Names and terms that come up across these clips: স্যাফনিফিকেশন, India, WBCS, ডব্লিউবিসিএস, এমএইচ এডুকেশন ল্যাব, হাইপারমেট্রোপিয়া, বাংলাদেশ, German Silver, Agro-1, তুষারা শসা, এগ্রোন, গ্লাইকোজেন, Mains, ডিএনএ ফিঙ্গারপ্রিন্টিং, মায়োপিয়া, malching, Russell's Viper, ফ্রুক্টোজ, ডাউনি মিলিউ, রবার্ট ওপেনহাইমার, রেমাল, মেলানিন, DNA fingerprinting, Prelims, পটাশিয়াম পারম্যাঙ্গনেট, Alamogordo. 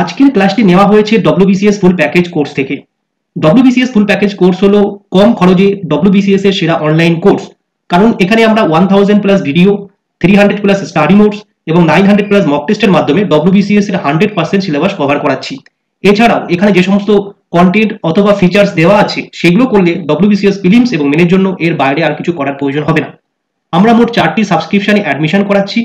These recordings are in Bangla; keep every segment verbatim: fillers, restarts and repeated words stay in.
আজকের ক্লাসটি নেওয়া হয়েছে ডব্লিউবিসিএস ফুল প্যাকেজ কোর্স থেকে। ডব্লিউবিসিএস ফুল প্যাকেজ কোর্স হলো কম খরচে ডব্লিউবিসিএস এর সেরা অনলাইন কোর্স, কারণ এখানে আমরা এক হাজার প্লাস ভিডিও, তিনশো প্লাস স্টাডি নোটস এবং নয়শো প্লাস মক টেস্টের মাধ্যমে ডব্লিউবিসিএস এর একশো পার্সেন্ট সিলেবাস কভার করাচ্ছি। এছাড়াও এখানে যে সমস্ত কন্টেন্ট অথবা ফিচার্স দেওয়া আছে সেগুলো করলে ডব্লিউবিসিএস প্রিলিমস এবং মেনের জন্য এর বাইরে আর কিছু করার প্রয়োজন হবে না। আমরা মোট চারটি সাবস্ক্রিপশনে অ্যাডমিশন করাচ্ছি।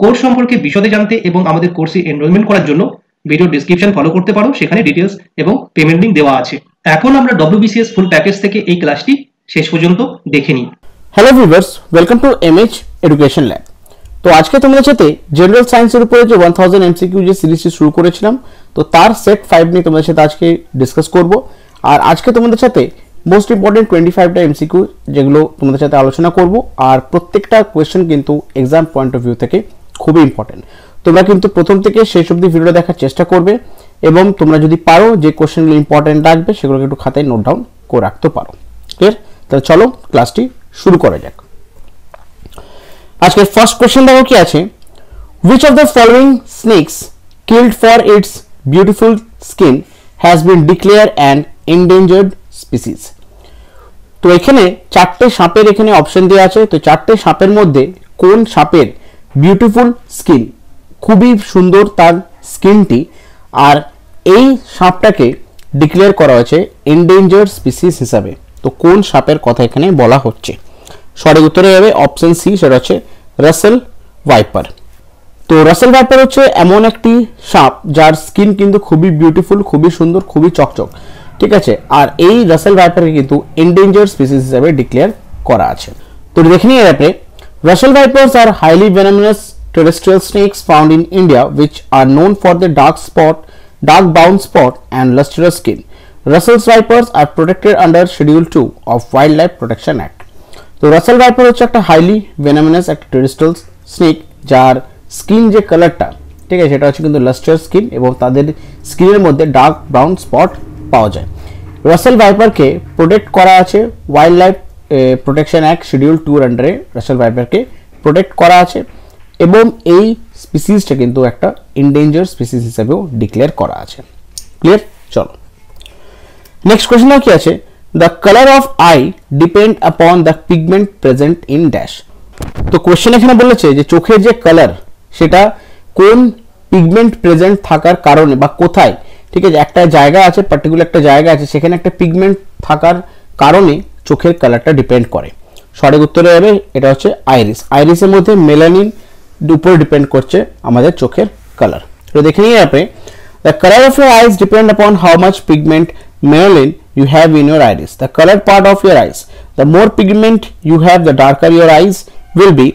কোর্স সম্পর্কে বিশদে জানতে এবং আমাদের কোর্সে এনরোলমেন্ট করার জন্য ভিডিও ডেসক্রিপশন ফলো করতে পারো, সেখানে ডিটেলস এবং পেমেন্ট লিংক দেওয়া আছে। এখন আমরা ডব্লিউবিসিএস ফুল প্যাকেজ থেকে এই ক্লাসটি শেষ পর্যন্ত দেখে নিই। Hello viewers, welcome to এমএইচ এডুকেশন ল্যাব। তো আজকে তোমাদের সাথে জেনারেল সায়েন্সের উপরে যে এক হাজার এমসিকিউ যে সিরিজটি শুরু করেছিলাম, তো তার সেট পাঁচ নিয়ে তোমাদের সাথে আজকে ডিসকাস করব। আর আজকে তোমাদের সাথে মোস্ট ইম্পর্টেন্ট পঁচিশটা এমসিকিউ যেগুলো তোমাদের সাথে আলোচনা করব, আর প্রত্যেকটা কোয়েশ্চেন কিন্তু এক্সাম পয়েন্ট অফ ভিউ থেকে খুবই ইম্পর্টেন্ট। তোমরা কিন্তু প্রথম থেকে শেষ অবধি ভিডিওটা দেখার চেষ্টা করবে এবং তোমরা যদি পারো যে কোয়েশ্চেনগুলো ইম্পর্টেন্ট রাখবে সেগুলোকে একটু খাতায় নোট ডাউন করে রাখতে পারো। ক্লিয়ার? তাহলে চলো ক্লাসটি শুরু করা যাক। আজকে ফার্স্ট কোয়েশ্চেন দেখো কি আছে। Which of the following snakes killed for its beautiful skin has been declare and endangered species. তো এখানে চারটে সাপের এখানে অপশন দেওয়া আছে। তো চারটে সাপের মধ্যে কোন সাপের বিউটিফুল স্কিন, খুবই সুন্দর তার স্কিনটি, আর এই সাপটাকে ডিক্লেয়ার করা হয়েছে এনডেঞ্জার্ড স্পিসিস হিসাবে, তো কোন সাপের কথা এখানে বলা হচ্ছে? সঠিক উত্তরে হবে অপশন সি, সেটা হচ্ছে রাসেল ভাইপার। তো রাসেল ভাইপার হচ্ছে এমন একটি সাপ যার স্কিন কিন্তু খুবই বিউটিফুল, খুবই সুন্দর, খুবই চকচক, ঠিক আছে। আর এই রাসেল ভাইপারকে কিন্তু এনডেঞ্জার্ড স্পিসিস হিসাবে ডিক্লেয়ার করা আছে। তো দেখে নিয়ে আপনি Russell's Vipers are highly venomous terrestrial snakes found in India, which are known for their dark spot, dark brown spot and lustrous skin. Russell's Vipers are protected under Schedule two of Wildlife Protection Act. So Russell's Viper হচ্ছে একটা highly venomous একটা terrestrial snake যার স্কিন যে কালারটা, ঠিক আছে, সেটা হচ্ছে কিন্তু lustrous skin এবং তাদের স্কিনের মধ্যে dark brown spot পাওয়া যায়। Russell's Viper কে প্রোটেক্ট করা আছে Wildlife protection act schedule two আন্ডারে রাসেল ভাইপারকে প্রোটেক্ট করা আছে এবং এই স্পিসিসটা কিন্তু একটা এনডেঞ্জার স্পিসিস হিসেবেও ডিক্লেয়ার করা আছে। ক্লিয়ার? চলো নেক্সট কোয়েশ্চেন কি আছে। The colour of eye depend upon the pigment present in dash. তো কোয়েশ্চেন এখানে বলেছে যে চোখের যে কালার সেটা কোন পিগমেন্ট প্রেজেন্ট থাকার কারণে বা কোথায়, ঠিক আছে, একটা জায়গা আছে, পার্টিকুলার একটা জায়গা আছে, সেখানে একটা পিগমেন্ট থাকার কারণে চোখের কালারটা ডিপেন্ড করে। সঠিক উত্তরে হবে এটা হচ্ছে আইরিস। আইরিসের মধ্যে মেলানিন উপরে ডিপেন্ড করছে আমাদের চোখের কালার। তো দেখে নিয়ে আপনি the colour of your eyes depend upon how much pigment মেলানিন you have in your iris. The colour part of your eyes, the more pigment you have the darker your eyes will be.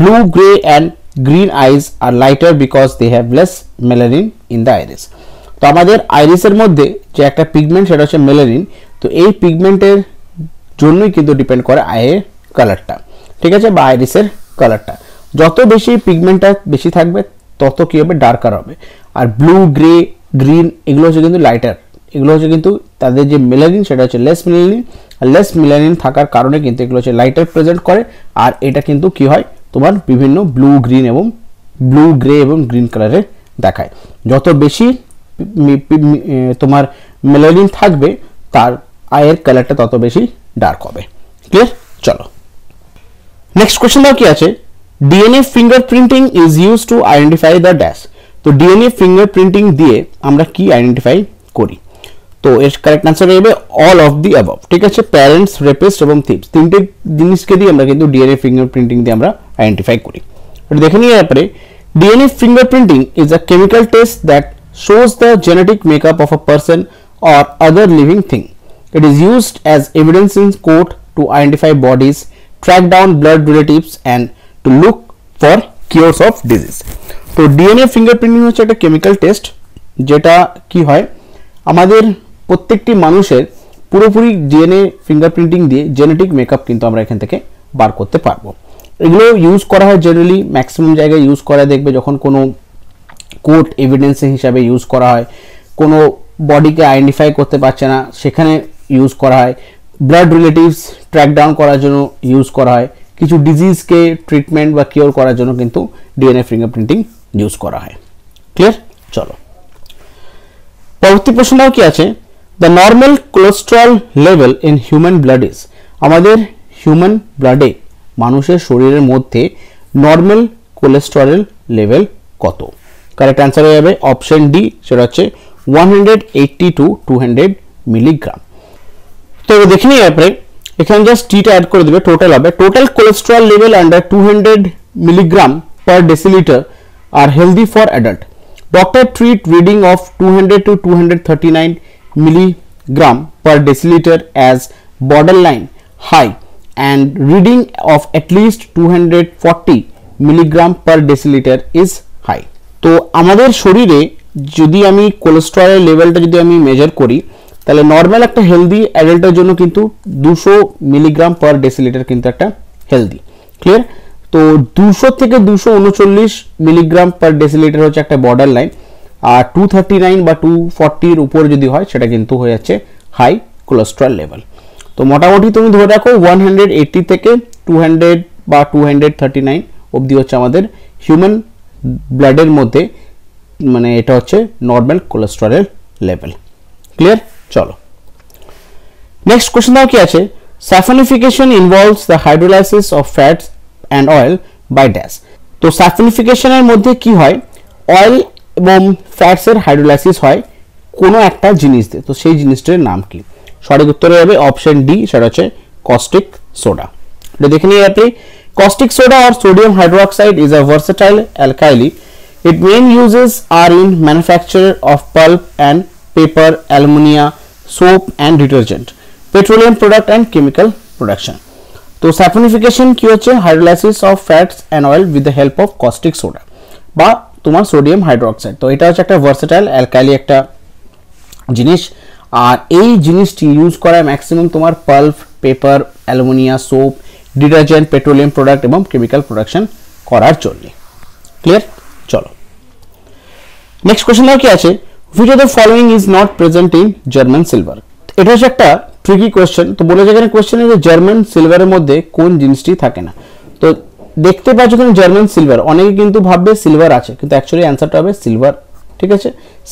Blue, grey and green eyes are lighter because they have less মেলানিন in the iris. তো আমাদের আইরিসের মধ্যে যে একটা পিগমেন্ট সেটা হচ্ছে মেলানিন, তো এই পিগমেন্টের জন্যই কিন্তু ডিপেন্ড করে আয়ের কালারটা, ঠিক আছে, বা আইরিসের কালারটা। যত বেশি পিগমেন্টটা বেশি থাকবে তত কি হবে, ডার্কার হবে। আর ব্লু, গ্রে, গ্রিন এগুলো হচ্ছে কিন্তু লাইটার, এগুলো হচ্ছে কিন্তু তাদের যে মেলানিন সেটা হচ্ছে লেস মেলানিন, আর লেস মেলানিন থাকার কারণে কিন্তু এগুলো হচ্ছে লাইটার প্রেজেন্ট করে। আর এটা কিন্তু কি হয় তোমার বিভিন্ন ব্লু, গ্রিন এবং ব্লু, গ্রে এবং গ্রিন কালারে দেখায়। যত বেশি তোমার মেলানিন থাকবে তার আয়ের কালারটা তত বেশি ডার্ক হবে। ক্লিয়ার? চলো নেক্সট কোয়েশ্চেন দাও কি আছে। ডিএনএ ফিঙ্গারপ্রিন্টিং is use to identify the dash. তো ডিএনএ ফিঙ্গারপ্রিন্টিং দিয়ে আমরা কি আইডেন্টিফাই করি? তো এর কারেক্ট অ্যান্সার হবে অল অফ দি অ্যাবভ, ঠিক আছে। প্যারেন্টস, রেপিস্ট এবং থিপস, তিনটে জিনিসকে দিয়ে আমরা কিন্তু ডিএনএ ফিঙ্গারপ্রিন্টিং দিয়ে আমরা আইডেন্টিফাই করি। এটা দেখে নিয়ে তারপরে ডিএনএ ফিঙ্গারপ্রিন্টিং is a chemical test that shows the genetic makeup of a person or other living thing. It is used as evidence in court to identify bodies, track down blood relatives and to look for cures of disease. So D N A fingerprinting হচ্ছে একটা chemical test যেটা কি হয় আমাদের প্রত্যেকটি মানুষের পুরোপুরি D N A fingerprinting দিয়ে genetic makeup কিন্তু আমরা এখান থেকে বার করতে পারবো। এগুলো ইউজ করা হয় generally maximum জায়গায় ইউজ করা দেখবে যখন কোনো court evidence হিসাবে ইউজ করা হয়, কোনো বডিকে আইডেন্টিফাই করতে পারছে না সেখানে ইউজ করা হয়, ব্লাড রিলেটিভস ট্র্যাক ডাউন করার জন্য ইউজ করা হয়, কিছু ডিজিজকে ট্রিটমেন্ট বা কিওর করার জন্য কিন্তু ডিএনএ ফিঙ্গারপ্রিন্টিং ইউজ করা হয়। ক্লিয়ার? চলো পরবর্তী প্রশ্নটাও কি আছে the normal cholesterol level in human blood is আমাদের হিউম্যান ব্লাডে মানুষের শরীরের মধ্যে নরমাল কোলেস্টেরল লেভেল কত কারেক্ট आंसर হয়ে যাবে অপশন ডি সেটা হচ্ছে one eighty to two hundred milligram তো দেখুন এখানে এখানে জাস্ট টিটা অ্যাড করে দিবে টোটাল হবে total cholesterol level under two hundred milligram per decilitre আর healthy for adult doctor treat reading of two hundred to two thirty-nine milligram per deciliter as borderline high and reading of at least two hundred forty milligram per deciliter is high. तो हमारे शरीर में यदि हमें कोलेस्ट्रॉल लेवल टा यदि हमें मेजर करी ताले नॉर्मल एक टा हेल्दी एडल्ट जोनो किंतु two hundred milligram per decilitre किंतु एक टा हेल्दी क्लियर तो two hundred থেকে two thirty-nine milligram per decilitre হচ্ছে একটা বর্ডার লাইন আর two thirty-nine বা two forty এর উপর যদি হয় সেটা কিন্তু হয়ে যাচ্ছে হাই কোলেস্টেরল লেভেল তো মোটামুটি তুমি ধরে রাখো one eighty থেকে two hundred বা two thirty-nine অবধি হচ্ছে আমাদের হিউম্যান ব্লাডের মধ্যে মানে এটা হচ্ছে নরমাল কোলেস্টেরল লেভেল ক্লিয়ার চলো নেক্সট কোশ্চেন দাও কি আছে স্যাফনিফিকেশন involves the hydrolysis of fats and oil by dash तो सैफनिफिकेशन এর মধ্যে কি হয় অয়েল এবং ফ্যাটস এর হাইড্রোলাইসিস হয় কোন একটা জিনিস দিয়ে তো সেই জিনিসটার নাম কি সঠিক উত্তর হবে অপশন ডি সেটা হচ্ছে কস্টিক সোডা এটা দেখে নিয়ে আপনি caustic soda or sodium hydroxide is a versatile alkali it main uses are in manufacture of pulp and paper alumina soap and detergent petroleum product and chemical production तो सैफनिफिकेशन की होच्छे hydrolysis of fats and oil with the help of caustic soda बा तुम्हार सोडियम हाइड्रोक्साइड तो এটা হচ্ছে একটা ভার্সেটাইল অ্যালকাইলি একটা জিনিস আর এই জিনিসটি ইউজ করা ম্যাক্সিমাম তোমার pulp paper alumina soap detergent petroleum product এবং কেমিক্যাল প্রোডাকশন করার জন্য ক্লিয়ার চলো নেক্সট কোশ্চেন নাও কি আছে which of the following is not present in German silver এটা হচ্ছে একটা ट्रिकी क्वेश्चन तो बोला जाए क्वेश्चन है जर्मन सिल्वर मध्य कौन जिनिसटी थाके ना तो देखते पाओ कि जर्मन सिल्वर अनेके किन्तु भाबे सिल्वर आछे किन्तु एक्चुअली आंसरटा होबे सिल्वर ठीक है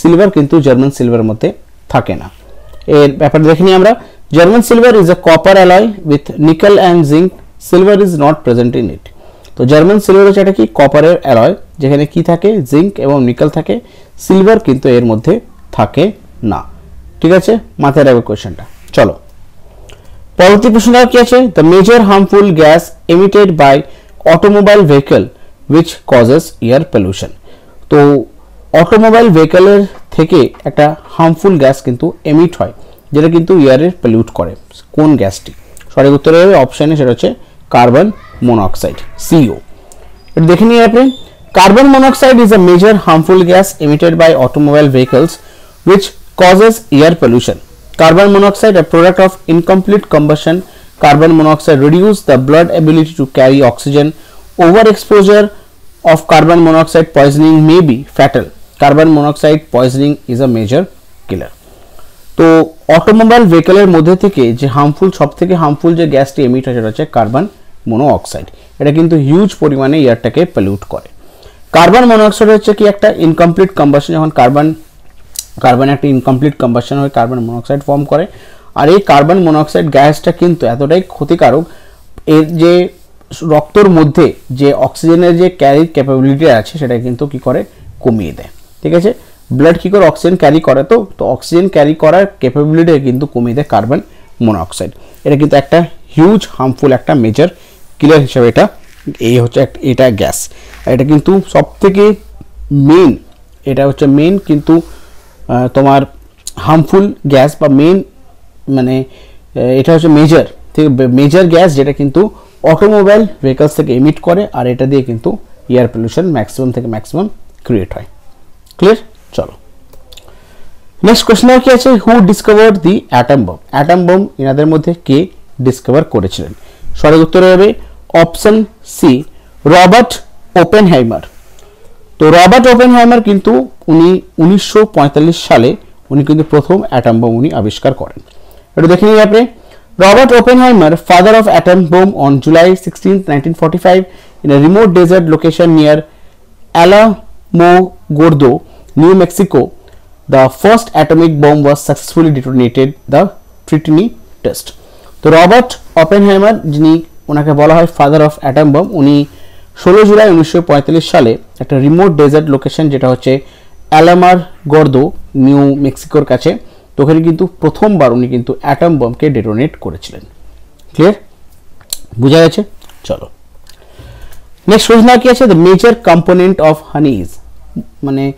सिल्वर किन्तु जर्मन सिल्वर मध्य थाके ना एर ब्यापार देखिनी आमरा German silver is a copper alloy with nickel and zinc silver is not present in it तो जर्मन सिल्वर होच्छे एटा कि कॉपरेर अलॉय जेखाने कि थाके जिंक एबं निकल थाके सिल्वर किन्तु एर मध्य थाके ना ठीक है माथाय राखबे क्वेश्चनटा चलो পরবর্তী প্রশ্নটা কি আছে the major harmful gas emitted by automobile vehicle which causes air pollution তো অটোমোবাইল ভেহিকলের থেকে একটা হার্মফুল গ্যাস কিন্তু এমিট হয় যেটা কিন্তু এয়ারে পলিউট করে কোন গ্যাসটি সঠিক উত্তর হবে অপশন এ সেটা হচ্ছে কার্বন মনোক্সাইড সিও এটা দেখে নিয়ে আপনি carbon monoxide is a major harmful gas emitted by automobile vehicles which causes air pollution Carbon monoxide, a product of incomplete combustion, carbon monoxide reduces the blood ability to carry oxygen. Overexposure of carbon monoxide poisoning may be fatal. Carbon monoxide poisoning is a major killer. तो automobile vehicle এর মধ্যে থেকে যে harmful সব থেকে harmful যে গ্যাসটি emit হয় সেটা হচ্ছে carbon monoxide. এটা কিন্তু huge পরিমাণে এয়ারটাকে pollute করে. Carbon monoxide হচ্ছে কি একটা incomplete combustion যখন carbon कार्बन एक इनकम्प्लीट कम्बशन हो कार्बन मोनोक्साइड फॉर्म करे और ये कार्बन मोनोक्साइड गैसटा किन्तु एतटाई क्षतिकारक एर जे रक्तर मध्य जे अक्सिजेनेर जे क्यारि कैपेबिलिटी आछे सेटा किन्तु कि करे कमिये देय ठीक आछे ब्लाड कि करे अक्सिजेन क्यारि करे तो तो अक्सिजेन क्यारि करार कैपेबिलिटी किन्तु कमिये देय कार्बन मोनोक्साइड एटा किन्तु एकटा ह्यूज हार्मफुल एकटा मेजर किलार हिसेबे एटा ए होच्छे एटा ग्यास एटा किन्तु सबथेके मेन एटा होच्छे मेन किन्तु তোমার हार्मफुल গ্যাস বা মেইন মানে এটা হচ্ছে মেজর ঠিক মেজর গ্যাস যেটা কিন্তু অটোমোবাইল ভেহিকলস থেকে এমিট করে আর এটা দিয়ে কিন্তু এয়ার পলিউশন ম্যাক্সিমাম থেকে ম্যাক্সিমাম ক্রিয়েট হয় ক্লিয়ার চলো নেক্সট কোশ্চেন কি আছে who discovered the atom bomb atom bomb এনাদের মধ্যে কে ডিসকভার করেছিলেন সঠিক উত্তর হবে অপশন সি রবার্ট ওপেনহাইমার তো রবার্ট ওপেনহাইমার কিন্তু উনি উনিশশো পঁয়তাল্লিশ সালে উনি কিন্তু প্রথম অ্যাটম বোম উনি আবিষ্কার করেন এটা দেখে নিই আপনি রবার্ট ওপেনহাইমার father of atom bomb on July sixteenth nineteen forty-five in a remote desert location near Alamogordo New Mexico The first atomic bomb was successfully detonated, the Trinity test. तो रॉबर्ट ओपेनहाइमर जिन्हें उनके बोला है फादर ऑफ एटम बम, उन्हीं ষোলো জুলাই উনিশশো পঁয়তাল্লিশ সালে एक रिमोट डेजर्ट लोकेशन जेटा होच्छे एलामार गोर्दो न्यू मेक्सिकोर काछे, तो ओखाने किन्तु प्रथम बार उन्हीं किन्तु एटम बम के डेटोनेट करेछिलेन। क्लियर बुझा गेछे? चलो नेक्स्ट प्रश्न कि आछे the major component of honey is माने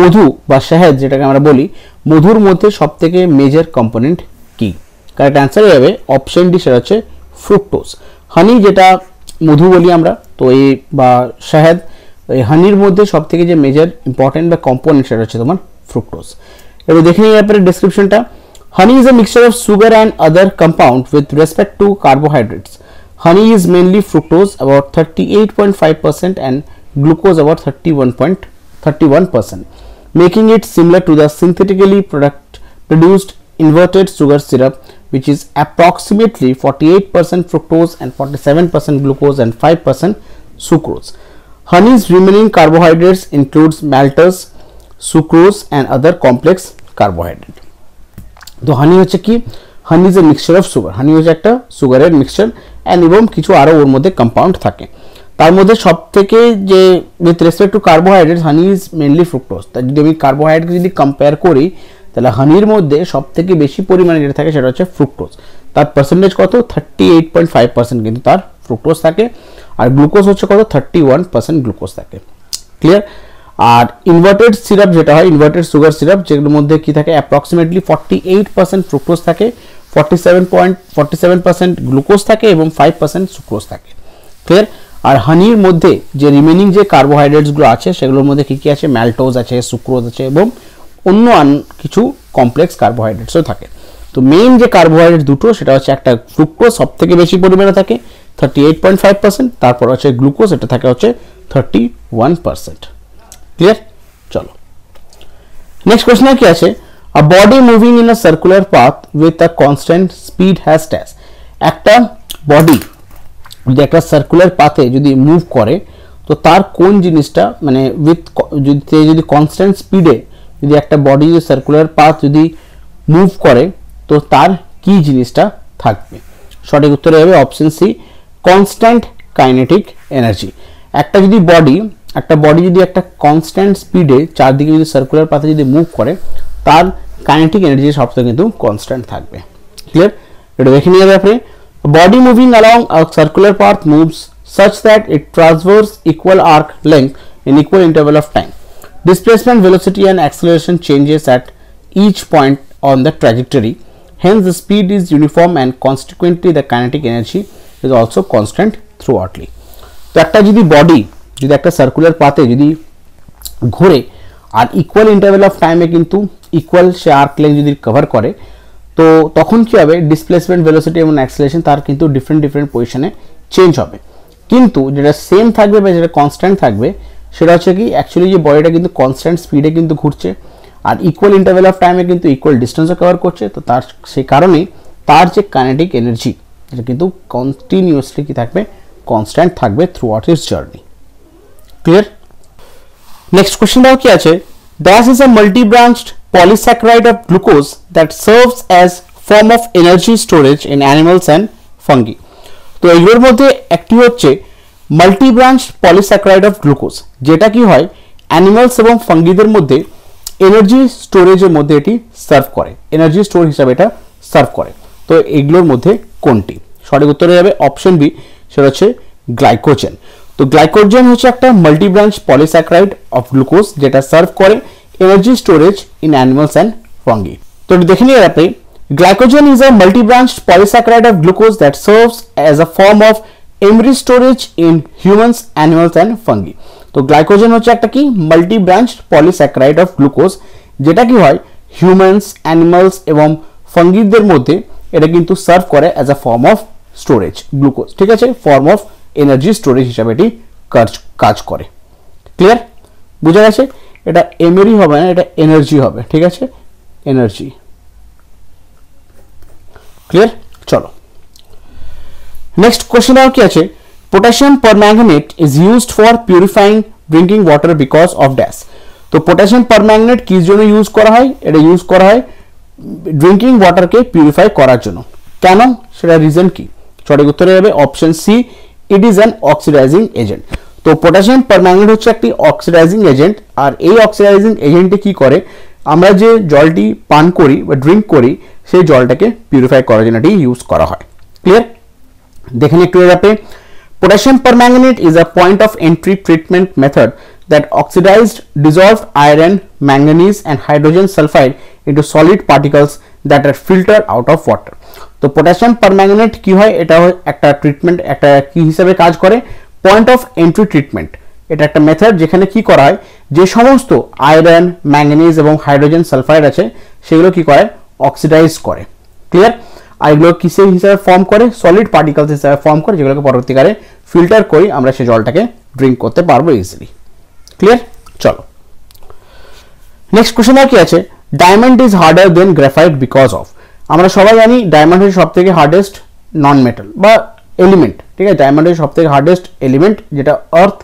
मधु बा शहद जेटाके आमरा बोली, मधुर मध्ये सबथेके मेजर कम्पोनेंट कि? करेक्ट आंसर হবে অপশন ডি, সেটা হচ্ছে ফ্রুক্টোজ। হানি যেটা মধু বলি আমরা, তো এই বা শহদ, এই হানির মধ্যে সবথেকে যে মেজর ইম্পর্টেন্ট বা কম্পোনেন্ট সেটা হচ্ছে তোমার ফ্রুক্টোজ। এবার দেখে নিই এর পরে ডেসক্রিপশনটা। Honey is a mixture of sugar and other compound with respect to carbohydrates. Honey is mainly ফ্রুক্টোজ about thirty-eight point five percent and glucose about thirty-one point three one percent, making it similar to the synthetically product produced inverted sugar syrup, which is approximately forty-eight percent fructose and forty-seven percent glucose and five percent sucrose. Honey's remaining carbohydrates includes maltose, sucrose and other complex carbohydrate. तो honey হচ্ছে কি? honey is a mixture of sugar, honey হচ্ছে একটা সুগারের mixture and এবং কিছু আরো ওর মধ্যে compound থাকে। তার মধ্যে সবথেকে যে with respect to carbohydrates, honey is mainly fructose। তাই যদি আমি carbohydrate যদি compare করি তাহলে হানির মধ্যে সবথেকে বেশি পরিমাণে যেটা থাকে সেটা হচ্ছে ফ্রুক্টোজ। তার পার্সেন্টেজ কত? thirty-eight point five percent কিন্তু তার ফ্রুক্টোজ থাকে, আর গ্লুকোজ হচ্ছে কত? thirty-one percent গ্লুকোজ থাকে। ক্লিয়ার? আর ইনভার্টেড সিরাপ যেটা হয়, ইনভার্টেড সুগার সিরাপ, যেগুলোর মধ্যে কি থাকে? অ্যাপ্রক্সিমেটলি forty-eight percent ফ্রুক্টোজ থাকে, forty-seven point four seven percent glucose থাকে এবং five percent সুক্রোজ থাকে। ক্লিয়ার? আর হানির মধ্যে যে রিমেইনিং যে কার্বোহাইড্রেটসগুলো আছে সেগুলোর মধ্যে কি কি আছে? ম্যালটোজ আছে, সুক্রোজ আছে এবং অন্য আন কিছু কমপ্লেক্স কার্বোহাইড্রেটসও থাকে। তো মেইন যে কার্বোহাইড্রেট দুটো সেটা হচ্ছে একটা ফ্রুক্টোজ সবথেকে বেশি পরিমাণে থাকে thirty-eight point five percent, তারপর আছে গ্লুকোজ, এটা থাকে হচ্ছে thirty-one percent। ক্লিয়ার? চলো নেক্সট কোশ্চেন কি আছে? A body moving in a circular path with a constant speed has dash. একটা বডি যদি একটা সার্কুলার পাথে যদি মুভ করে তো তার কোন জিনিসটা মানে উইথ যদি যদি কনস্ট্যান্ট স্পিডে যদি একটা বডি সার্কুলার পাথ যদি মুভ করে তো তার কি জিনিসটা থাকবে? সঠিক উত্তর হবে option C, constant kinetic energy. একটা যদি বডি একটা বডি যদি একটা কনস্ট্যান্ট স্পিডে চারদিকে যদি সার্কুলার পাথে যদি মুভ করে তার কাইনেটিক এনার্জি সবসময় কিন্তু কনস্ট্যান্ট থাকবে। ক্লিয়ার? এটা দেখে নিয়ে যাবে আপনি। Body moving along a circular path moves such that it traverses equal arc length in equal interval of time. Displacement, velocity and acceleration changes at each point on the trajectory, hence the speed is uniform and consequently the kinetic energy is also constant throughoutly. तो एक जी बडी जो एक सर्कुलर पाथे जी घुरे और इक्वल इंटरवल ऑफ टाइमे किन्तु इक्वल से आर्क लेंथ जो कवर करे तो तखन कि होबे डिसप्लेसमेंट वेलोसिटी एवं एक्सेलेरेशन तार किन्तु डिफरेंट डिफरेंट पोजिशने चेंज होबे, किन्तु जेटा सेम थाकबे बा जेटा कन्स्टैंट थाकबे সেটা হচ্ছে কি অ্যাকচুয়ালি যে বডিটা কিন্তু কনস্ট্যান্ট স্পিডে কিন্তু ঘুরছে আর ইকুয়াল ইন্টারভ্যাল অফ টাইমে কিন্তু ইকুয়াল ডিস্টেন্সও কভার করছে, তো তার সেই কারণে তার যে কাইনেটিক এনার্জি এটা কিন্তু কন্টিনিউয়াসলি কি থাকবে? কনস্ট্যান্ট থাকবে throughout its journey. Clear? Next কোশ্চেনটাও কি আছে? Dash is a multi branched polysaccharide of glucose that serves as form of energy storage in animals and fungi. তো এইগুলোর মধ্যে একটি হচ্ছে multi branch polysaccharide of glucose, যেটা কি হয় অ্যানিমালস এবং ফাঙ্গিদের মধ্যে এনার্জি স্টোরেজের মধ্যে এটি সার্ভ করে, এনার্জি স্টোর হিসাবে এটা সার্ভ করে। তো এগুলোর মধ্যে কোনটি? সঠিক উত্তর হয়ে যাবে অপশন বি, সেটা হচ্ছে গ্লাইকোজেন। তো গ্লাইকোজেন হচ্ছে একটা multi branch polysaccharide of glucose যেটা সার্ভ করে energy storage in animals and fungi. তো দেখে নিয়ে আপনি, গ্লাইকোজেন is a multi branch polysaccharide of glucose that serves as a form of energy storage in humans, animals and fungi. তো গ্লাইকোজেন হচ্ছে একটা কি multi branch polysaccharide of glucose, যেটা কি হয় হিউম্যানস, অ্যানিমালস এবং ফাঙ্গিদের মধ্যে এটা কিন্তু সার্ভ করে as a form of storage glucose, ঠিক আছে, ফর্ম অফ এনার্জি স্টোরেজ হিসাবে এটি কাজ কাজ করে। ক্লিয়ার? বুঝা গেছে? এটা এমরি হবে না, এটা এনার্জি হবে, ঠিক আছে, এনার্জি। ক্লিয়ার? চলো नेक्स्ट क्वेश्चन आपकी अच्छे, potassium permanganate is used for purifying drinking water because of dash. तो पोटेशियम परमैंगनेट किस जोनो यूज करा है এটা यूज करा है ड्रिंकिंग वाटर के পিউরিফাই করার জন্য কেন সেটা रीजन কি সঠিক উত্তর হবে option C it is an oxidising agent তো পটাশিয়াম পারম্যাঙ্গনেট হচ্ছে একটি অক্সিডাইজিং এজেন্ট আর এই অক্সিডাইজিং এজেন্টে কি করে আমরা যে জলটি পান করি বা ড্রিংক করি সেই জলটাকে পিউরিফাই করার জন্য এটি ইউজ করা হয় ক্লিয়ার দেখেন একটু এর ব্যাপারে Potassium permanganate is a point of entry treatment method that oxidized dissolved iron, manganese and hydrogen sulfide into solid particles that are filtered out of water. तो potassium permanganate की है এটা একটা treatment একটা কি হিসাবে কাজ করে point of entry treatment এটা একটা method যেখানে কি করা হয় যে সমস্ত iron, manganese এবং hydrogen sulfide আছে সেগুলো কি করে oxidize করে clear आइग्लो किसे हिसाब फॉर्म करे सॉलिड पार्टिकल्स हिसाब फॉर्म करे যেগুলোকে পরবর্তীকালে ফিল্টার করি আমরা সেই জলটাকে ড্রিংক করতে পারবো ইজিলি ক্লিয়ার চলো নেক্সট क्वेश्चन আর কি আছে diamond is harder than graphite because of আমরা সবাই জানি ডায়মন্ড হচ্ছে সবথেকে হার্ডেস্ট নন মেটাল বা এলিমেন্ট ঠিক আছে ডায়মন্ড হচ্ছে সবথেকে হার্ডেস্ট এলিমেন্ট যেটা আর্থ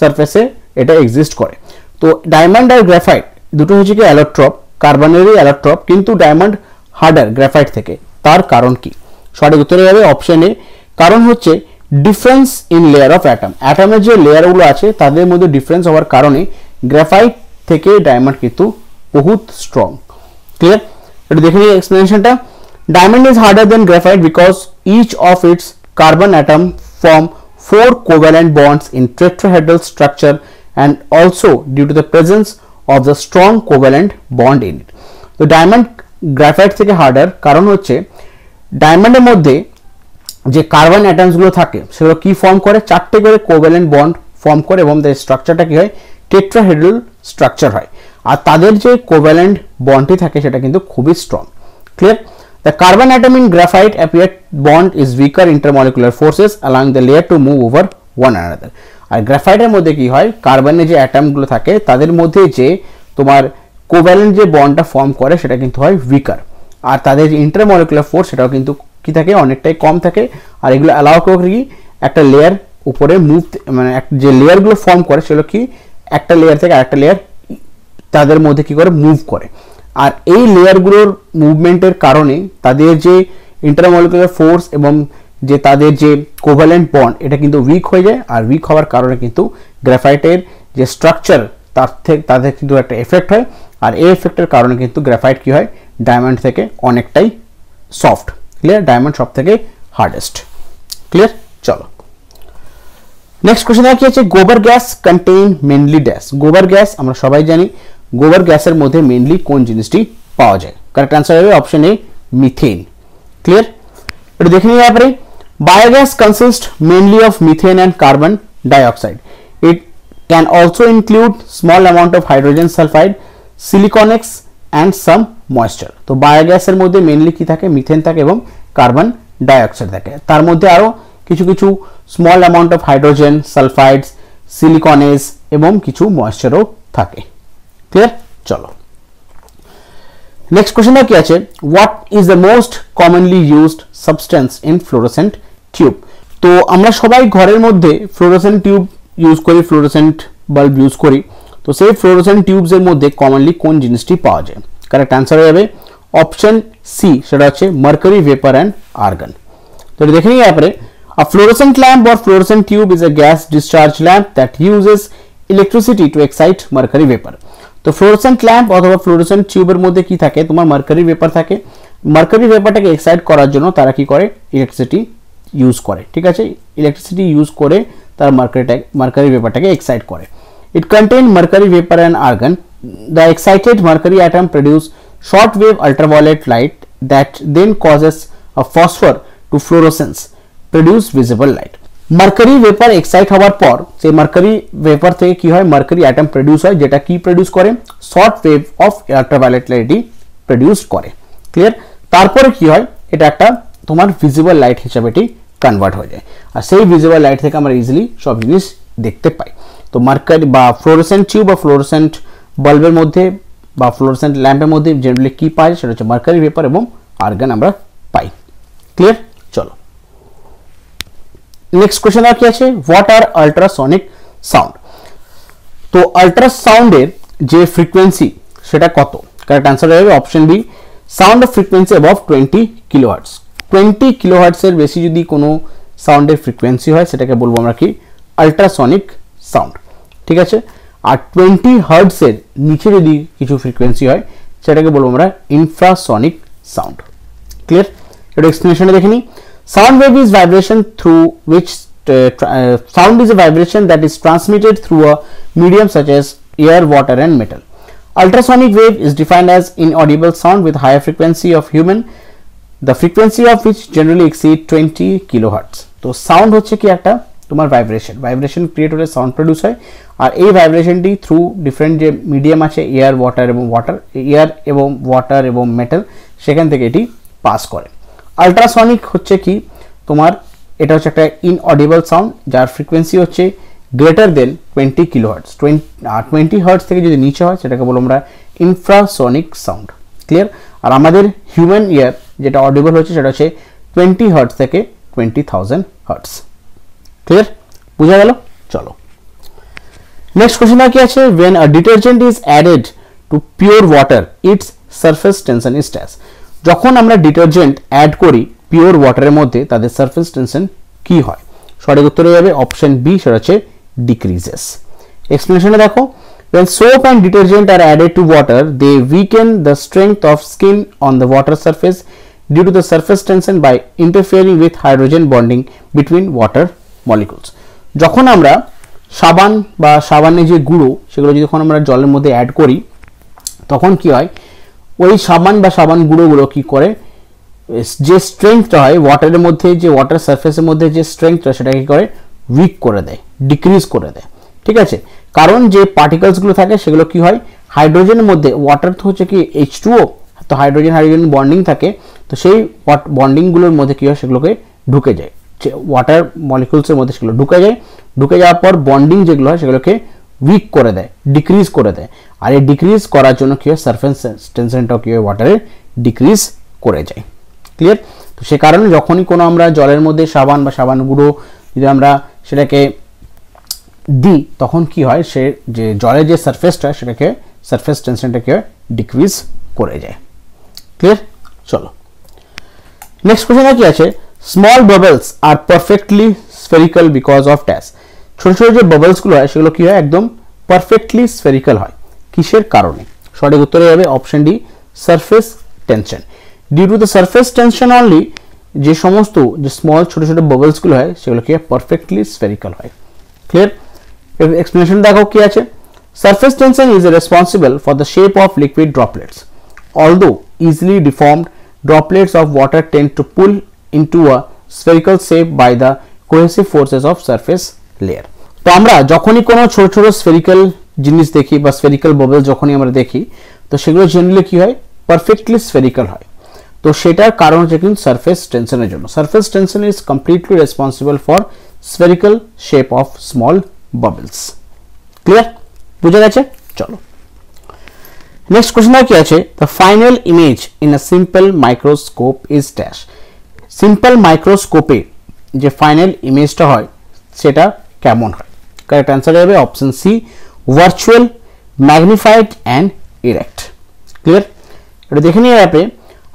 সারফেসে এটা এক্সিস্ট করে তো ডায়মন্ড আর গ্রাফাইট দুটো হচ্ছে কি অ্যালোট্রপ কার্বনেরই অ্যালোট্রপ কিন্তু ডায়মন্ড হার্ডার গ্রাফাইট থেকে তার কারণ কি সঠিক উত্তর হবে অপশন এ কারণ হচ্ছে difference in layer of atom অ্যাটমের যে লেয়ারগুলো আছে তাদের মধ্যে ডিফারেন্স হওয়ার কারণে গ্রাফাইট থেকে ডায়মন্ড কিন্তু বহুত স্ট্রং ক্লিয়ার এটা দেখে নিই এক্সপ্লেনেশনটা diamond is harder than graphite because each of its carbon atom form four covalent bonds in tetrahedral structure and also due to the presence of the strong covalent bond in it তো ডায়মন্ড গ্রাফাইট থেকে হার্ডার কারণ হচ্ছে ডায়মন্ডের মধ্যে যে কার্বন অ্যাটমস গুলো থাকে সেগুলো কি ফর্ম করে চারটি করে কোভ্যালেন্ট বন্ড ফর্ম করে এবং তার স্ট্রাকচারটা কি হয় টেট্রাহেড্রাল স্ট্রাকচার হয় আর তাদের যে কোভ্যালেন্ট বন্ডটি থাকে সেটা কিন্তু খুবই strong clear the carbon atom in graphite appear bond is weaker intermolecular forces along the layer to move over one another আর গ্রাফাইটের মধ্যে কি হয় কার্বনের যে অ্যাটমগুলো থাকে তাদের মধ্যে যে তোমার কোভ্যালেন্ট যে বন্ডটা ফর্ম করে সেটা কিন্তু হয় উইকার আর তাদের যে ইন্টারমলিকুলার ফোর্স সেটাও কিন্তু কি থাকে অনেকটাই কম থাকে আর এগুলো অ্যালাউ করে কি একটা লেয়ার উপরে মুভ মানে যে লেয়ারগুলো ফর্ম করে সেগুলো কি একটা লেয়ার থেকে আরেকটা লেয়ার তাদের মধ্যে কি করে মুভ করে আর এই লেয়ারগুলোর মুভমেন্টের কারণে তাদের যে ইন্টারমলিকুলার ফোর্স এবং যে তাদের যে কোভ্যালেন্ট বন্ড এটা কিন্তু উইক হয়ে যায় আর উইক হওয়ার কারণে কিন্তু গ্রাফাইটের যে স্ট্রাকচার তার থেকে তাদের কিন্তু একটা এফেক্ট হয় আর এই এফেক্টের কারণে কিন্তু গ্রাফাইট কি হয় ডায়মন্ড থেকে অনেকটাই সফট ক্লিয়ার ডায়মন্ড সব থেকে হার্ডেস্ট ক্লিয়ার চলো নেক্সট क्वेश्चन আর কি আছে gobar gas contain mainly dash gobar gas আমরা সবাই জানি গোবর গ্যাসের মধ্যে মেইনলি কোন জিনিসটি পাওয়া যায় কারেক্ট आंसर হবে অপশন এ মিথেন ক্লিয়ার এটা দেখে নিই আপনি biogas consist mainly of methane and carbon dioxide it can also include small amount of hydrogen sulfide, siliconex and some moisture. तो बायोगैस मध्य मेनलि की थाके मिथेन थाके एवं कार्बन डाइऑक्साइड थाके तार मध्य आरो किछु किछु small amount of hydrogen sulphides सिलिकनेस एवं किछु मॉइस्चरও थाके क्लियर चलो नेक्स्ट क्वेश्चन কি আছে what is the most commonly used substance in fluorescent tube तो আমরা সবাই ঘরের মধ্যে ফ্লোরোসেন্ট টিউব यूज करी फ्लोरोसेंट बल्ब यूज करी तो से फ्लोरोसेंट ट्यूब्स এর মধ্যে কমনলি কোন জিনিসটি পাওয়া যায় करेक्ट आंसर হয়ে যাবে অপশন সি সেটা হচ্ছে মার্কারি ভেপার এন্ড আর্গন तो দেখেন এই আপরে a fluorescent lamp or fluorescent tube is a gas discharge lamp that uses electricity to excite mercury vapour তো ফ্লোরোসেন্ট ল্যাম্প অথবা ফ্লোরোসেন্ট টিউবের মধ্যে কি থাকে তোমার মার্কারি ভেপার থাকে মার্কারি ভেপারটাকে এক্সাইট করার জন্য তারা কি করে ইলেকট্রিসিটি ইউজ করে ঠিক আছে ইলেকট্রিসিটি ইউজ করে तार मार्करी मार्करी वेपर टाके एक्साइट करे it contain mercury vapour and argon the excited mercury atom produce short wave ultraviolet light that then causes a phosphor to fluorescence produce visible light mercury vapour excite হওয়ার পর সেই মার্কারি ভেপার থেকে কি হয় মার্কারি অ্যাটম প্রোডিউস হয় যেটা কি প্রোডিউস করে short wave of ultraviolet light produce করে ক্লিয়ার তারপরে কি হয় এটা একটা তোমার ভিজিবল লাইট হিসেবে এটি कन्वर्ट हो जाए और से विजिबल लाइट थे हमारे इजिली सब जिनिस देखते पाई तो मार्कर बा फ्लोरोसेंट ट्यूब और फ्लोरोसेंट बल्बर मध्य बा फ्लोरोसेंट लैम्पर मध्य जनरली की पाई जाए सेटा मार्करी वेपर एवं आर्गन आमरा पाई क्लियर चलो नेक्स्ट क्वेश्चन आर कि आछे व्हाट आर अल्ट्रासोनिक साउंड तो अल्ट्रासाउंड যে ফ্রিকোয়েন্সি সেটা কত? কারেক্ট आंसर হবে option B, sound of frequency above twenty kilohertz. Twenty kilohertz এর বেশি যদি কোনো সাউন্ডের ফ্রিকোয়েন্সি হয় সেটাকে বলবো আমরা কি আল্ট্রাসনিক সাউন্ড, ঠিক আছে। আর ट्वेंटी হার্টজ এর নিচে যদি কিছু ফ্রিকোয়েন্সি হয় সেটাকে বলবো আমরা ইনফ্রাসনিক সাউন্ড। ক্লিয়ার? এটা এক্সপ্লেনেশনটা দেখে নিই। Sound wave is vibration through which sound is a vibration that is transmitted through a medium such as air, water and metal. Ultrasonic wave is defined as inaudible sound with higher frequency of human, the frequency of which generally exceed twenty kilohertz. तो sound होच्छे कि एक टा तुम्हार vibration, vibration create होले sound produce है, और ये vibration टी through different जे medium आचे air, water एवं water, air एवं water एवं metal शेखन तक एटी pass करे। Ultrasonic होच्छे कि तुम्हार एटा होच्छे एक टा inaudible sound जार frequency होच्छे greater than twenty kilohertz, twenty hertz থেকে যদি নিচে হয় সেটাকে বলবো আমরা ইনফ্রাসনিক সাউন্ড। ক্লিয়ার? আর আমাদের হিউম্যান ইয়ার যেটা অডিবল হচ্ছে সেটা হচ্ছে ट्वेंटी হার্টজ থেকে ट्वेंटी थाउज़ेंड হার্টজ। ক্লিয়ার? বোঝা গেল? চলো নেক্সট কোশ্চেন আর কি আছে। when a detergent is added to pure water its surface tension is as, যখন আমরা ডিটারজেন্ট অ্যাড করি পিওর ওয়াটারের মধ্যে তাদের সারফেস টেনশন কি হয়? সঠিক উত্তর হয়ে যাবে অপশন বি, সেটা হচ্ছে decreases। एक्सप्लेनेशन देखो, when soap and detergent are added to water they weaken the strength of skin on the water surface due to the surface tension by interfering with hydrogen bonding between water molecules। যখন আমরা সাবান বা সাবানের যে গুঁড়ো সেগুলো যখন আমরা জলের মধ্যে অ্যাড করি তখন কি হয়, ওই সাবান বা সাবান গুঁড়োগুলো কি করে, যে স্ট্রেংথটা হয় ওয়াটারের মধ্যে, যে ওয়াটার সারফেসের মধ্যে যে স্ট্রেংথটা সেটা কি করে উইক করে দেয়, ডিক্রিজ করে দেয়, ঠিক আছে। কারণ যে পার্টিকেলসগুলো থাকে সেগুলো কি হয় হাইড্রোজেনের মধ্যে, ওয়াটার তো হচ্ছে কি এইচ টু ও, তো হাইড্রোজেন হাইড্রোজেন বন্ডিং থাকে, তো সেই বন্ডিংগুলোর মধ্যে কী হয় সেগুলোকে ঢুকে যায়, যে ওয়াটার মলিকুলসের মধ্যে সেগুলো ঢুকে যায়, ঢুকে যাওয়ার পর বন্ডিং যেগুলো হয় সেগুলোকে উইক করে দেয়, ডিক্রিজ করে দেয়। আর এই ডিক্রিজ করার জন্য কী হয় সারফেস টেনশনটাও কী হয় ওয়াটারে ডিক্রিজ করে যায়। ক্লিয়ার? তো সে কারণে যখনই কোনো আমরা জলের মধ্যে সাবান বা সাবান গুঁড়ো যদি আমরা সেটাকে দিই তখন কি হয়, সে যে জলের যে সারফেসটা সেটাকে সারফেস টেনশনটাকে ডিক্রিজ করে যায়। ক্লিয়ার? চলো নেক্সট কোশ্চেনে কি আছে। Small bubbles are perfectly spherical because of dash, ছোটো ছোটো যে বাবলসগুলো হয় সেগুলো কী হয় একদম পারফেক্টলি স্ফেরিক্যাল হয়, কিসের কারণে? সঠিক উত্তরে যাবে option D, surface tension. Due to the surface tension only যে সমস্ত যে স্মল ছোটো ছোটো বাবলসগুলো হয় সেগুলো কি পারফেক্টলি স্ফেরিক্যাল হয়। ক্লিয়ার? এক্সপ্লেনেশন দেখো কি আছে। Surface tension is responsible for the shape of liquid droplets, although easily deformed droplets of water tend to pull into a spherical shape by the cohesive forces of surface layer. তো আমরা যখনই কোনো ছোটো ছোটো স্ফেরিক্যাল জিনিস দেখি বা স্ফেরিক্যাল বাবলস যখনই আমরা দেখি তো সেগুলো জেনারেলি কী হয় পারফেক্টলি স্ফেরিক্যাল হয়, তো সেটার কারণ হচ্ছে কিন্তু সারফেস টেনশনের জন্য। Surface tension is completely responsible for spherical shape of small bubbles. Clear? বুঝে গেছে? চলো নেক্সট কোশ্চেন কি আছে। The final image in a simple microscope is dash, simple মাইক্রোস্কোপে যে ফাইনাল ইমেজটা হয় সেটা কেমন হয়? কারেক্ট অ্যান্সার হবে option C, virtual, magnified and erect. Clear? এটা দেখে নিয়ে অ্যাপে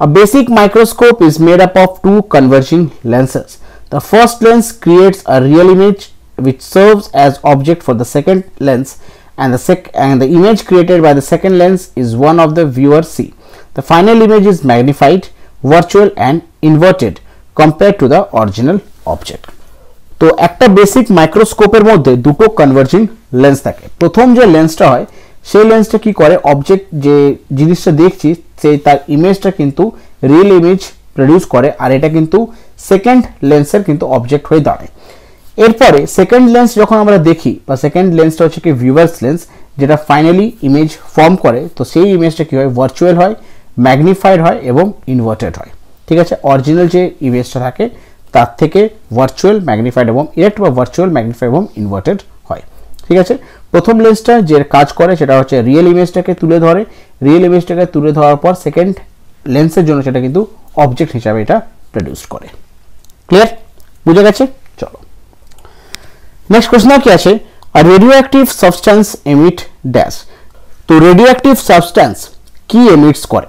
A basic microscope is made up of two converging lenses. The first lens creates a real image which serves as object for the second lens, and the sec and the image created by the second lens is one of the viewer see. The final image is magnified, virtual and inverted compared to the original object. तो एक बेसिक माइक्रोस्कोपर मध्य दुटो कन्वर्जिंग लेंस थाके, प्रथम जो लेंसटा हय সেই লেন্সটা কি করে অবজেক্ট যে জিনিসটা দেখছি সেই তার ইমেজটা কিন্তু রিয়েল ইমেজ প্রডিউস করে, আর এটা কিন্তু সেকেন্ড লেন্সের কিন্তু অবজেক্ট হয়ে দাঁড়ায়। এরপরে সেকেন্ড লেন্স যখন আমরা দেখি বা সেকেন্ড লেন্সটা হচ্ছে কি ভিউয়ার্স লেন্স যেটা ফাইনালি ইমেজ ফর্ম করে, তো সেই ইমেজটা কী হয় ভার্চুয়াল হয়, ম্যাগনিফাইড হয় এবং ইনভার্টেড হয়, ঠিক আছে। অরিজিনাল যে ইমেজটা থাকে তার থেকে ভার্চুয়াল, ম্যাগনিফাইড এবং ইরেক্ট বা ভার্চুয়াল, ম্যাগনিফাইড এবং ইনভার্টেড হয়, ঠিক আছে। প্রথম লেন্সটা যে কাজ করে সেটা হচ্ছে রিয়েল ইমেজটাকে তুলে ধরে, রিয়েল ইমেজটাকে তুলে ধরার পর সেকেন্ড লেন্সের জন্য সেটা কিন্তু অবজেক্ট হিসাবে এটা প্রডিউস করে। ক্লিয়ার? বুঝে গেছে? চলো নেক্সট কোশ্চেন কি আছে। আর radioactive substance emit dash, तो रेडियोएक्टिव सब्सटेंस की एमिट्स করে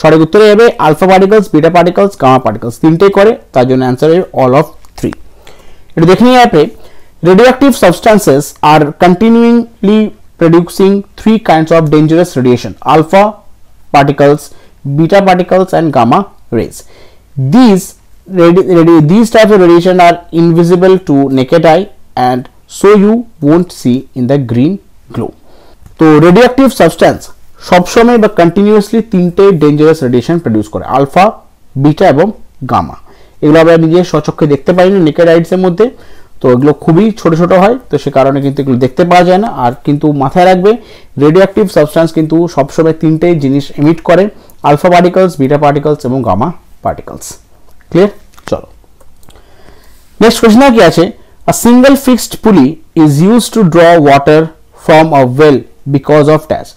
সঠিক উত্তরে হবে alpha particles beta particles gamma particles তিনটেই করে তার জন্য आंसर है ऑल ऑफ थ्री। এটা দেখে নিয়ে আপনি radioactive substances are continuingly producing three kinds of dangerous radiation: alpha particles, beta particles and gamma rays. These radi radi these types of radiation are invisible to naked eye and so you won't see in the green glow. तो रेडियोएक्टिव सब्सटेंस सब समय বা কন্টিনিউয়াসলি তিনটে ডेंजरस রেডিয়েশন প্রোডিউস করে আলফা বিটা এবং গামা। এগুলো আমরা নিজে স্বচক্ষে দেখতে পাই না নেকেড আইডস এর মধ্যে, তো এগুলো খুবই ছোট ছোট হয়, তো সে কারণে কিন্তু এগুলো দেখতে পাওয়া যায় না। আর কিন্তু মাথায় রাখবে রেডিয়োএক্টিভ সাবস্ট্যান্স কিন্তু সব সময় তিনটে জিনিস এমিট করে আলফা পার্টিকলস বিটা পার্টিকলস এবং গামা পার্টিকলস। ক্লিয়ার? চলো নেক্সট কোশ্চেন কি আছে। A single fixed pulley is used to draw water from a well because of dash.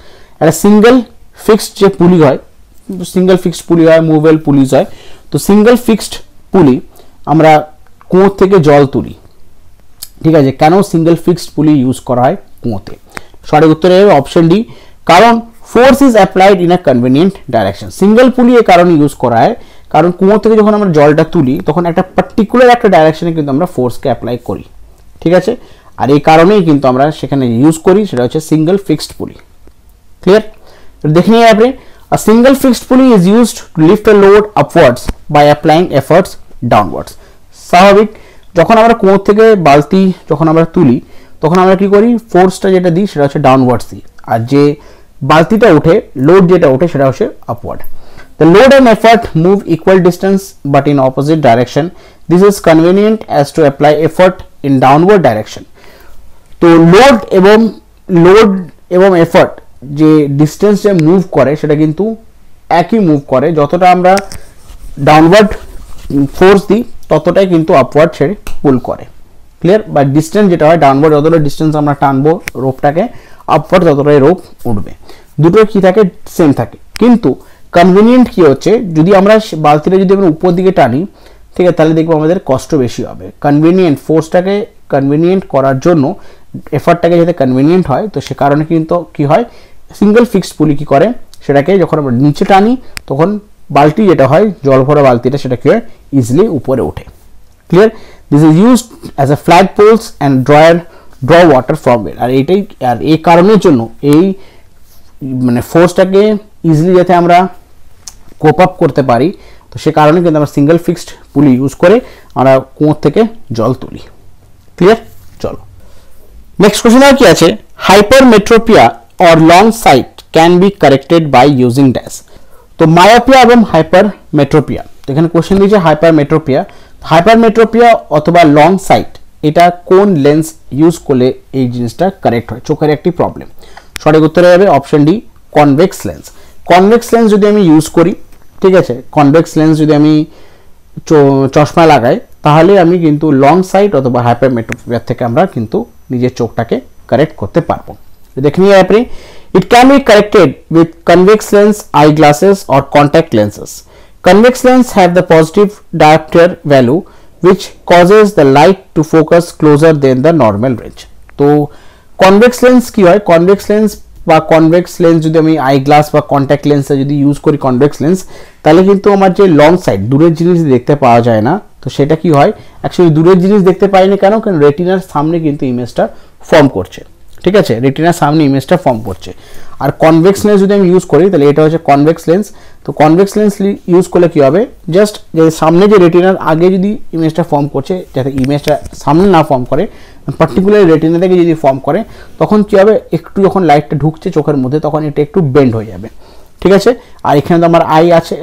At a single fixed जो पुली है, single fixed पुली है, movable पुली है, तो single fixed पुली हमरा कुँत के जल तुली, ठीक है जी। क्यों single fixed पुली use करा है कुँते? सही उत्तर है ऑप्शन डी, कारण force is applied in a convenient direction. Single pulley एक कारण use करा है, कारण कुँत के जो हमरा जल तुली तो खन एक टा particular एक टा direction में किन्तु हमरा force के apply कोरी, ठीक है जी। আর এই কারণেই কিন্তু আমরা সেখানে ইউজ করি, সেটা হচ্ছে সিঙ্গেল ফিক্সড পুলি। ক্লিয়ার? তো দেখে নিয়ে আপনি a single fixed pulley is used to lift a load upwards by applying efforts downwards. স্বাভাবিক যখন আমরা কোমর থেকে বালতি যখন আমরা তুলি তখন আমরা কি করি, ফোর্সটা যেটা দিই সেটা হচ্ছে ডাউনওয়ার্ডস দিই, আর যে বালতিটা ওঠে লোড যেটা ওঠে সেটা হচ্ছে upward. The load and effort move equal distance but in opposite direction. This is convenient as to apply effort in downward direction. तो load एवं load एवं effort जे distance जे move करे সেটা কিন্তু একই move করে, যতটা আমরা downward force दी ততটাই কিন্তু upward से pull करे। Clear? বা distance যেটা হয় downward যতটা distance আমরা টানবো ropeটাকে upward ততটাই rope উঠবে। দুটো কি থাকে? सेम থাকে, কিন্তু कन्वीनियंट की होच्छे यदि आमरा बाल्तिटा यदि आमरा ऊपर दिके टानी, ठीक है, ताहले देखबो आमादेर कष्ट बेशी होबे। कन्वीनियंट फोर्सटाके कन्वीनियंट करार जोन्नो एफर्टटाके जाते कन्वीनियंट हय, तो से कारणे किन्तु कि हय सिंगल फिक्सड पुली कि करे सेटाके जखन आमरा नीचे टानी तखन बाल्टी जेटा हय जल भरा बाल्तिटा सेटा कि हय इजिली ऊपर उठे। Clear? This is used as a flag poles and drawer draw water from well. और एटाई और ए कारणेर जोन्नो एई माने फोर्सटाके इजिली जाते आमरा कोप अप करते पारी, तो से कारणे किन्तु आमरा सिंगल फिक्सड पुली यूज करे आमरा कुँयो थेके जल तुली। क्लियर? चलो नेक्स्ट क्वेश्चन आर कि आछे। Hypermetropia or long sight can be corrected by using dash. तो मायोपिया एवं हाइपरमेट्रोपिया, तो एखाने क्वेश्चन दिएछे हाइपरमेट्रोपिया। हाइपरमेट्रोपिया अथवा लॉन्ग साइट एटा कोन लेंस यूज करले एई जिनिसटा करेक्ट हय? चोखेर एकटी प्रॉब्लेम। सठिक उत्तर हबे option D, convex lens. Convex lens जो हमें यूज करी, ठीक है, कनवेक्स लेंस जो हमें चश्मा लगाई ताहले हमें किन्तु लॉन्ग साइट अथवा हाइपरमेट्रोपिया थेके आमरा किन्तु निजे चोखटाके करेक्ट करते पारबो। देखे निये आपनि it can be corrected with convex lens, eye glasses और contact lenses. Convex lens have the positive dioptre value which causes the light to focus closer than the normal range. तो कनवेक्स लेंस की हय? कनवेक्स लेंस বা কনভেক্স লেন্স যদি আমি আই গ্লাস বা কন্ট্যাক্ট লেন্সে যদি ইউজ করি কনভেক্স লেন্স, তাহলে কিন্তু আমার যে লং সাইড দূরের জিনিস দেখতে পাওয়া যায় না, তো সেটা কি হয় অ্যাকচুয়ালি দূরের জিনিস দেখতে পাই না। কেন? কারণ রেটিনার সামনে কিন্তু ইমেজটা ফর্ম করছে, ঠিক আছে, রেটিনার সামনে ইমেজটা ফর্ম করছে। আর কনভেক্স লেন্স যদি আমি ইউজ করি তাহলে এটা হচ্ছে কনভেক্স লেন্স। তো কনভেক্স লেন্স ইউজ করলে কী হবে, জাস্ট যে সামনে যে রেটিনার আগে যদি ইমেজটা ফর্ম করছে, যাতে ইমেজটা সামনে না ফর্ম করে, পার্টিকুলার রেটিনা থেকে যদি ফর্ম করে তখন কী হবে, একটু যখন লাইটটা ঢুকছে চোখের মধ্যে তখন এটা একটু বেন্ড হয়ে যাবে, ঠিক আছে। আর এখানে তো আমার আই আছে,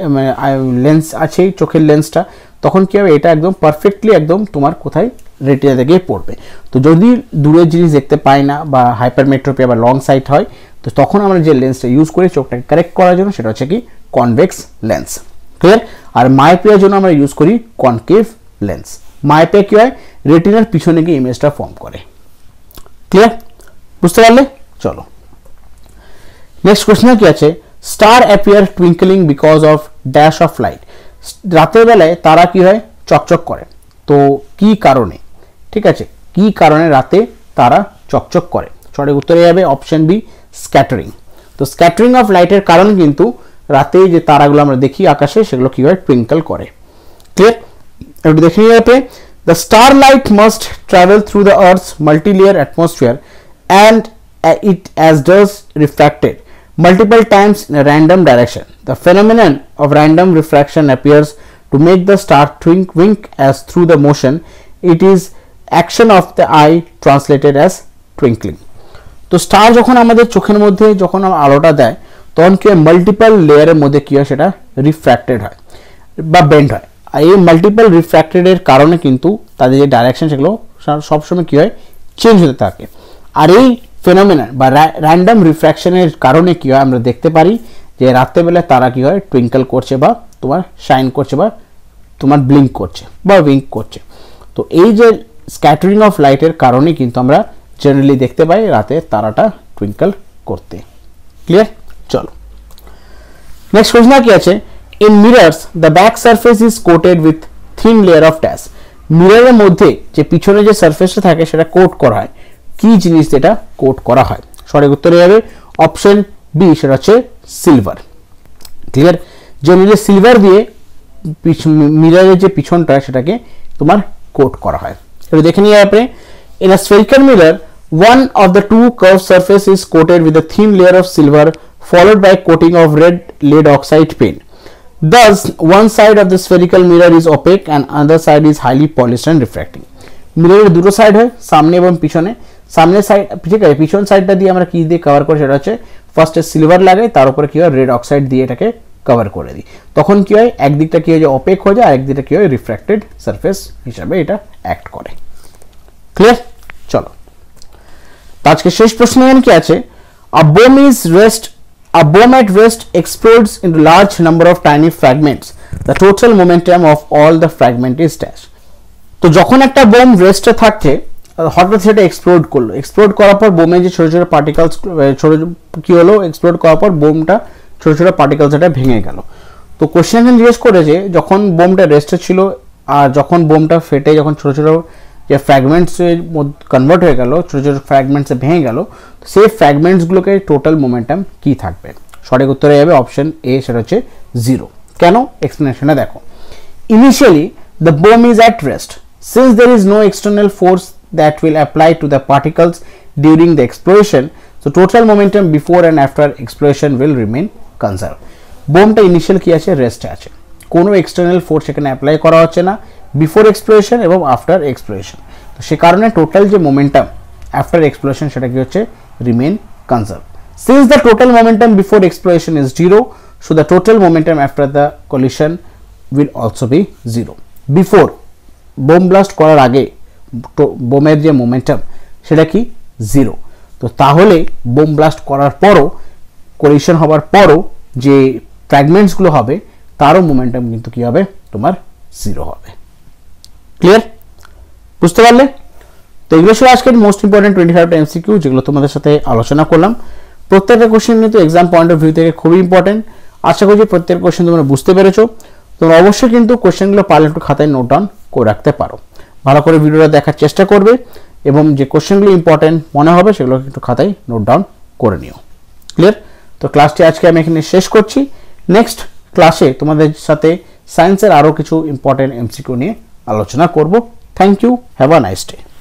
লেন্স আছেই চোখের লেন্সটা, তখন কী হবে এটা একদম পারফেক্টলি একদম তোমার কোথায় রেটিনা থেকে পড়বে। তো যদি দূরের জিনিস দেখতে পাই না বা হাইপারমেট্রোপিয়া বা লং সাইট হয়, তো তখন আমরা যে লেন্সটা ইউজ করি চোখটাকে কারেক্ট করার জন্য সেটা হচ্ছে কি কনভেক্স লেন্স। ক্লিয়ার? আর মায়োপিয়ার জন্য আমরা ইউজ করি কনকেভ লেন্স। মায়োপিয়া কী হয়? রেটিনার পিছনে গিয়ে ইমেজটা ফর্ম করে। ক্লিয়ার? বুঝতে পারলে? চলো নেক্সট কোশ্চেন কি আছে। Star appear twinkling because of dash of light. রাতের বেলায় তারা কী হয়? চকচক করে। তো কী কারণে, ঠিক আছে, কী কারণে রাতে তারা চকচক করে? সঠিক উত্তরে যাবে অপশন বি, স্ক্যাটারিং। तो স্ক্যাটারিং অফ লাইটের কারণে কিন্তু রাতে যে তারাগুলো আমরা দেখি আকাশে সেগুলো কিভাবে টুইঙ্কল করে। ক্লিয়ার? একটু দেখে নিই এতে, the star light must travel through the earth's multilayer atmosphere and it as does refracted multiple times in a random direction. The phenomenon of random refraction appears to make the star twink wink as through the motion. It is action of the eye translated as twinkling. तो star যখন আমাদের চোখের মধ্যে যখন আলোটা দেয় তখন কি multiple layer এর মধ্যে কি হয় সেটা refracted হয় বা bend হয়। আর এই multiple refracted এর কারণে কিন্তু তাদের যে direction সেগুলো সবসময় কি হয় চেঞ্জ হতে থাকে। আর এই ফেনোমেনা বা র্যান্ডম রিফ্র্যাকশনের কারণে কি হয় আমরা দেখতে পারি যে রাত্রেবেলা তারা কি হয় টুইঙ্কল করছে বা তোমার শাইন করছে বা তোমার ব্লিঙ্ক করছে বা উইঙ্ক করছে। তো এই যে স্ক্যাটারিং অফ লাইটের কারণে কিন্তু আমরা জেনারেলি দেখতে পাই রাতে তারাটা টুইঙ্কল করতে। ক্লিয়ার? চলো নেক্সট কোয়েশ্চন কি আছে। In mirrors the back surface is coated with thin layer of dash. মিরারের মধ্যে যে পিছনে যে সারফেসটা থাকে সেটা কোট করা হয় কি জিনিস এটা কোট করা হয়? সঠিক উত্তর হবে অপশন বি, সেটা হচ্ছে সিলভার। ক্লিয়ার? জেনারেলি সিলভার দিয়ে মিররের যে পিছনটা সেটাকে তোমার কোট করা হয়। এটা দেখে নিয়ে আপনি in a spherical mirror one of the two curve surface is coated with a thin layer of silver followed by coating of red lead oxide paint. Thus one side of the spherical mirror is opaque and other side is highly polished and refracting. মিররের দুটো সাইড হয়, সামনে এবং পিছনে। সামনে সাইড ঠিক আছে, পিছন সাইডটা দিয়ে আমরা কি দিয়ে কভার করি সেটা হচ্ছে ফার্স্টে সিলভার লাগে, তার উপরে কি হয় রেড অক্সাইড দিয়ে এটাকে কভার করে দিই। তখন কি হয় একদিকটা কি হয় যে অপেক হয়ে যায়, আরেকদিকটা কি হয় রিফ্র্যাক্টেড সারফেস হিসাবে এটা অ্যাক্ট করে। ক্লিয়ার? চলো আজকে শেষ প্রশ্ন কি আছে। A bomb is rest a bomb at rest explodes in large number of tiny fragments. The total momentum of all the fragment is dash. তো যখন একটা বোম রেস্টে থাকছে হঠাৎ সেটা এক্সপ্লোড করলো, এক্সপ্লোড করার পর বোমে যে ছোটো ছোটো পার্টিকেলস ছোটো কী হলো এক্সপ্লোড করার পর বোমটা ছোটো ছোটো পার্টিকেলস এটা ভেঙে গেল। তো কোশ্চেন এখানে জিজ্ঞেস করে যে যখন বোমটা রেস্টে ছিল আর যখন বোমটা ফেটে যখন ছোটো ছোটো যে ফ্র্যাগমেন্টসের মধ্যে কনভার্ট হয়ে গেল, ছোটো ছোটো ফ্র্যাগমেন্টসে ভেঙে গেল, সেই ফ্র্যাগমেন্টসগুলোকে টোটাল মোমেন্টাম কী থাকবে? সঠিক উত্তরে যাবে অপশন এ, সেটা হচ্ছে জিরো। কেন? এক্সপ্লেনেশনে দেখো। Initially the bomb is at rest since there is no external force that will apply to the particles during the explosion, so total momentum before and after explosion will remain conserved. Bomb ta initial ki ache rest ache, kono external force ekhane apply kora hocche na before explosion ebong after explosion, to she karone total je momentum after explosion seta ki hocche remain conserved. Since the total momentum before explosion is zero, so the total momentum after the collision will also be zero. Before bomb blast korar age বোমের যে মোমেন্টাম সেটা কি জিরো। তো তাহলে বোম ব্লাস্ট করার পরও কলিশন হবার পরও যে ফ্র্যাগমেন্টসগুলো হবে তারও মোমেন্টাম কিন্তু কি হবে তোমার জিরো হবে। ক্লিয়ার? বুঝতে পারলে? তো এগুলো ছিল আজকের মোস্ট ইম্পর্টেন্ট টোয়েন্টি ফাইভটা এমসিকিউ যেগুলো তোমাদের সাথে আলোচনা করলাম। প্রত্যেকটা কোশ্চেন কিন্তু এক্সাম পয়েন্ট অফ ভিউ থেকে খুবই ইম্পর্টেন্ট। আশা করছি প্রত্যেক কোশ্চেন তোমরা বুঝতে পেরেছো। তোমরা অবশ্যই কিন্তু কোশ্চেনগুলো পারলে একটু খাতায় নোট ডাউন করে রাখতে পারো, ভালো করে ভিডিওটা দেখার চেষ্টা করবে এবং যে কোশ্চেনগুলো ইম্পর্টেন্ট মনে হবে সেগুলো একটু খাতায় নোট ডাউন করে নিও। ক্লিয়ার? তো ক্লাসটি আজকে আমি এখানে শেষ করছি। নেক্সট ক্লাসে তোমাদের সাথে সায়েন্সের আরও কিছু ইম্পর্টেন্ট এমসিকিউ নিয়ে আলোচনা করব। Thank you, have a nice day.